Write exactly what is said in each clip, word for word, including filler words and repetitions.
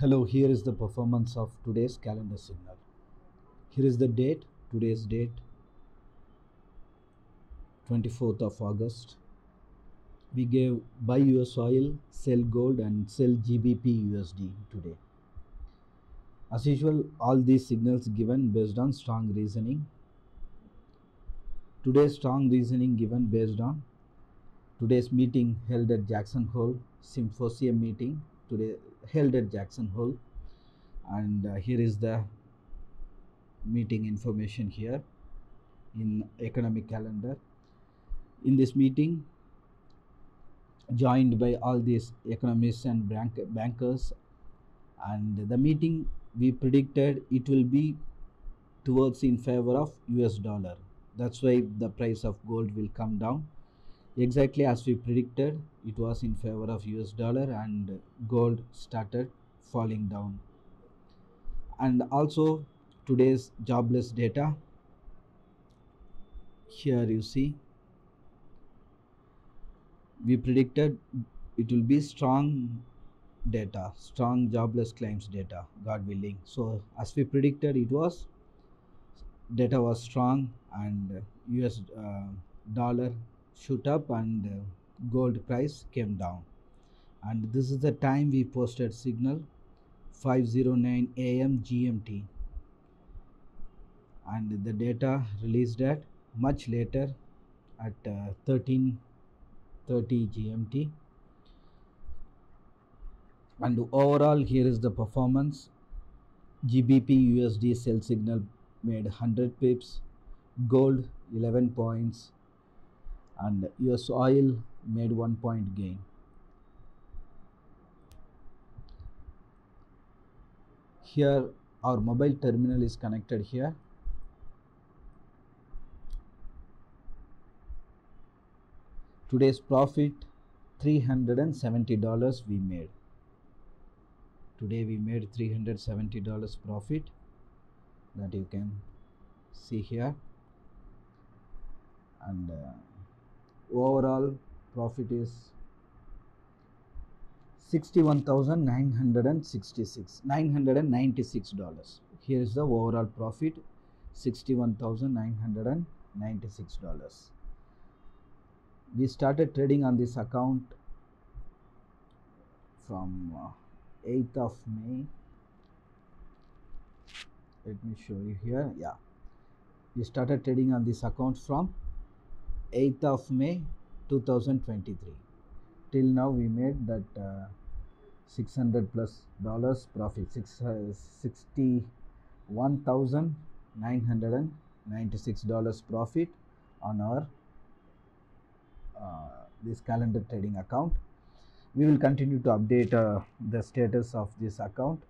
Hello, here is the performance of today's calendar signal. Here is the date, today's date, twenty-fourth of August. We gave buy U S oil, sell gold and sell G B P U S D today. As usual, all these signals given based on strong reasoning. Today's strong reasoning given based on today's meeting held at Jackson Hole, symposium meeting today held at Jackson Hole, and uh, here is the meeting information here in economic calendar. In this meeting, joined by all these economists and bank bankers, and the meeting we predicted it will be towards in favor of U S dollar. That's why the price of gold will come down. Exactly as we predicted, it was in favor of U S dollar and gold started falling down. And also today's jobless data, here you see, we predicted it will be strong data, strong jobless claims data, God willing. So as we predicted, it was data was strong and U S uh, dollar shoot up and uh, gold price came down. And this is the time we posted signal, five oh nine A M G M T, and the data released at much later at uh, thirteen thirty G M T. And overall, here is the performance. G B P U S D sell signal made one hundred pips, gold eleven points, and U S oil made one point gain. Here our mobile terminal is connected here. Today's profit three hundred seventy dollars we made. Today we made three hundred seventy dollars profit, that you can see here. And uh, overall profit is sixty-one thousand nine hundred sixty-six nine hundred ninety-six dollars. Here is the overall profit, sixty-one thousand nine hundred ninety-six dollars. We started trading on this account from uh, eighth of May. Let me show you here. Yeah, we started trading on this account from eighth of May two thousand twenty-three. Till now we made that uh, six hundred plus dollars profit, six uh, sixty-one thousand nine hundred ninety-six dollars profit on our uh, this calendar trading account. We will continue to update uh, the status of this account,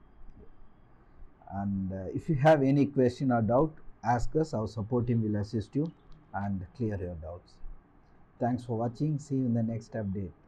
and uh, if you have any question or doubt, ask us. Our support team will assist you and clear your doubts. Thanks for watching. See you in the next update.